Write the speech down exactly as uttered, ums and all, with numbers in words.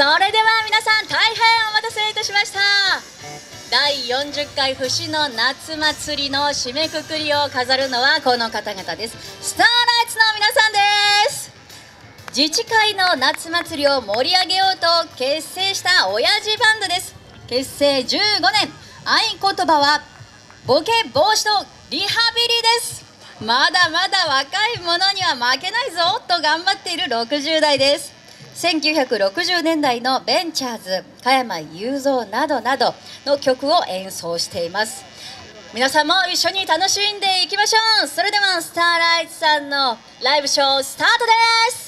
それでは皆さん大変お待たせいたしました。だいよんじゅっかい節の夏祭りの締めくくりを飾るのはこの方々です。スターライツの皆さんです。自治会の夏祭りを盛り上げようと結成した親父バンドです。結成じゅうごねん、合言葉はボケ防止とリハビリです。まだまだ若い者には負けないぞと頑張っているろくじゅうだいです。せんきゅうひゃくろくじゅうねんだいのベンチャーズ、加山雄三などなどの曲を演奏しています。皆さんも一緒に楽しんでいきましょう。それではスターライツさんのライブショースタートです。